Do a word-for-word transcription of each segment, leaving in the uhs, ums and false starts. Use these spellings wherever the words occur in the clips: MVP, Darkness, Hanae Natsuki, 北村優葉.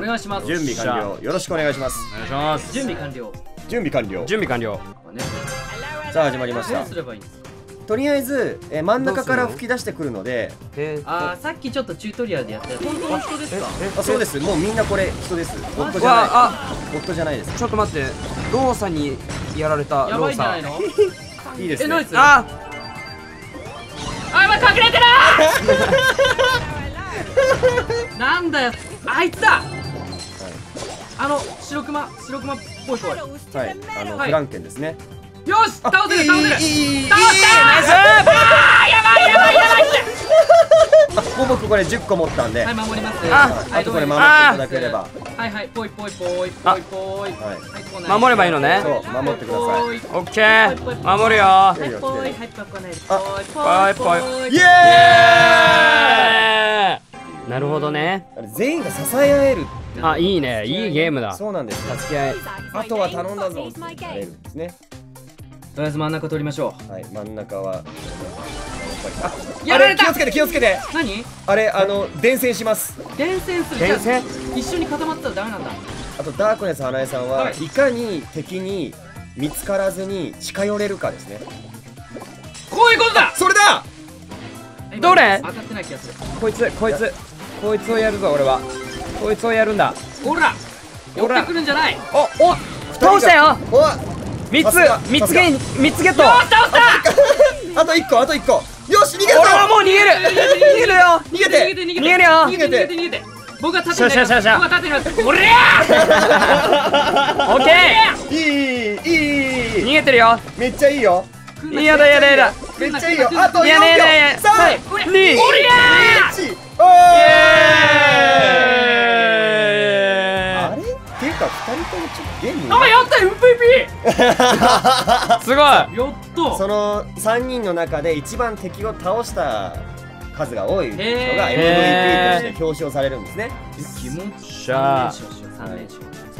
お願いします。準備完了。よろしくお願いします。お願いします。準備完了。準備完了。準備完了。さあ始まりました。どうすればいいんですか？とりあえずえ真ん中から吹き出してくるので、ああさっきちょっとチュートリアルでやったやつ、本当の人ですか？あ、そうです。もうみんなこれ人です。ボットじゃない。あ、ボットじゃないです。ちょっと待って、ローさんにやられた。ローさんいいですね。ああ、今隠れてる。なんだよあいつだ。あの白熊、白熊っぽい子。はい、あのフランケンですね。よし、倒せる倒せる倒したー。あー、やばいやばいやばいって。僕これじゅっこ持ったんで、はい、守ります。あとこれ守っていただければ。はいはい、ぽいぽいぽいぽいぽい。守ればいいのね。そう、守ってください。オッケー、守るよ。はいぽい、はいぽいぽいぽいぽい。イエーイ。なるほどね。全員が支え合える。あ、いいね、いいゲームだ。そうなんです、助け合い。あとは頼んだぞって言われるんですね。とりあえず真ん中取りましょう。はい、真ん中はやられた。気をつけて気をつけて。何あれ、あの伝染します。伝染する。伝染一緒に固まったらダメなんだ。あとダークネス花江さんはいかに敵に見つからずに近寄れるかですね。こういうことだ。それだ。どれ。当たってない気がする。こいつこいつこいつをやるぞ俺は。こいつをやるんだ。ほら寄ってくるんじゃない。おお、倒したよ。お三つ、三つゲ、三つゲット。あと一個、あと一個。よし、逃げた。俺はもう逃げる。逃げるよ。逃げて、逃げるよ。逃げて、逃げて。僕は立ってます。僕は立ってます。俺や。オッケー。いい、いい。逃げてるよ。めっちゃいいよ。いやだ、やだ、やだ。めっちゃいいよ。あと四秒。三、二、一。おー。あれ？ていうか、二人ともちょっと。あ、やった エムブイピー。 すごい。やっとそのさんにんの中で一番敵を倒した数が多い人が エムブイピー として表彰されるんですね。気持ちいい。さ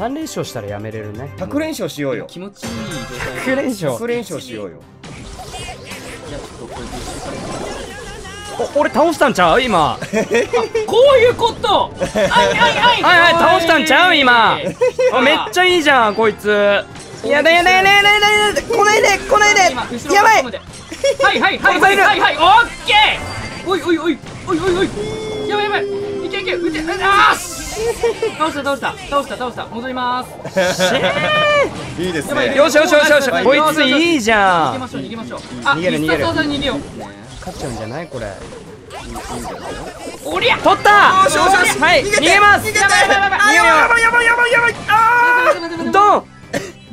ん連勝したらやめれるね。ひゃく連勝しようよ。気持ちいい状態。ひゃく連勝しようよ。俺倒したんちゃう今。こういうこと。あいあいあい、倒したんちゃう今。めっちゃいいじゃんこいつ。やだやだやだやだやだ、来ないで来ないで。やばい。はいはいはいはいはいはい、オッケー。おいおいおいおいおいおい、やばいやばい、いけいけ、撃て。あーし、倒した倒した倒した倒した。戻ります。いいですね。よしよしよしよし、こいついいじゃん。逃げましょう逃げましょう。あ、逃げる逃げる逃げよう。勝っちゃうんじゃないこれ。おりゃ、取った。はい、逃げます。やばいやばいやばいやばいやばいやばい。ああ、ドン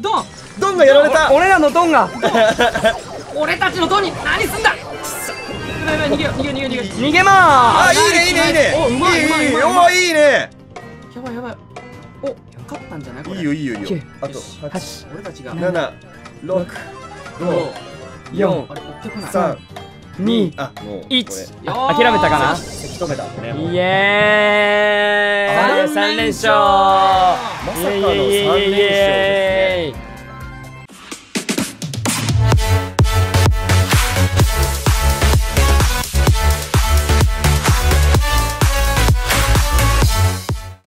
ドンドンがやられた。俺らのドンが。俺たちのドンに何すんだ。逃げよ逃げよ逃げよ逃げまーす。あ、いいねいいねいいね。お、うまいうまいうまいいいね。やばいやばい。お、勝ったんじゃないこれ。いいよいいよいいよ。あと八。俺たちが七六五四三。に、あ、もういち、諦めたかな。せき止めたんでね。イエーイ、さん連勝。まさかのさん連勝。